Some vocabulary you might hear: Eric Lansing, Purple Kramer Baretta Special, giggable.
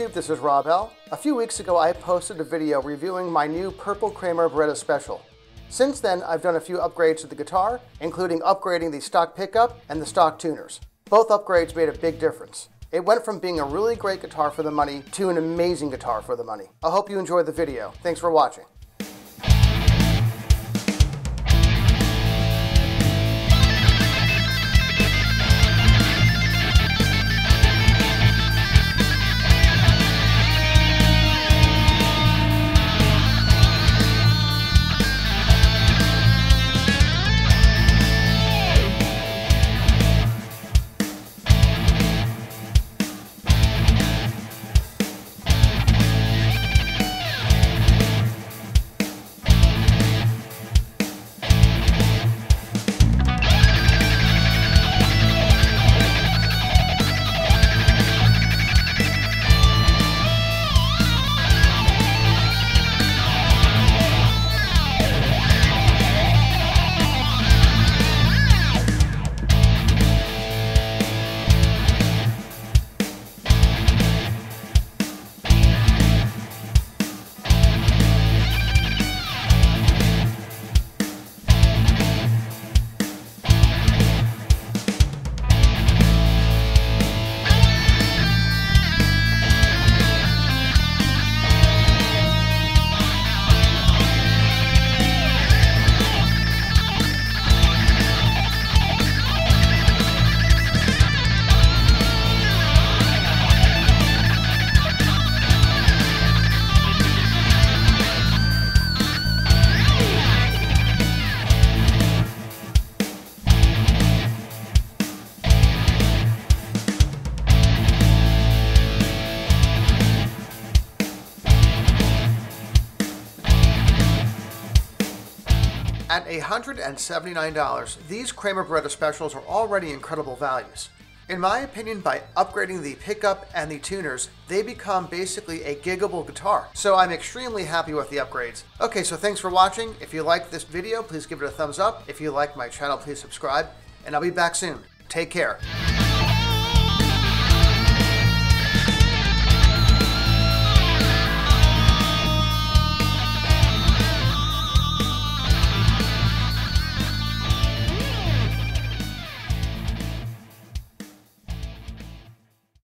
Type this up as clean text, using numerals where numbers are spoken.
YouTube, this is Rob L. A few weeks ago I posted a video reviewing my new Purple Kramer Baretta Special. Since then I've done a few upgrades to the guitar, including upgrading the stock pickup and the stock tuners. Both upgrades made a big difference. It went from being a really great guitar for the money to an amazing guitar for the money. I hope you enjoyed the video. Thanks for watching. At $179, these Kramer Baretta Specials are already incredible values. In my opinion, by upgrading the pickup and the tuners, they become basically a giggable guitar. So I'm extremely happy with the upgrades. Okay, so thanks for watching. If you liked this video, please give it a thumbs up. If you like my channel, please subscribe. And I'll be back soon. Take care.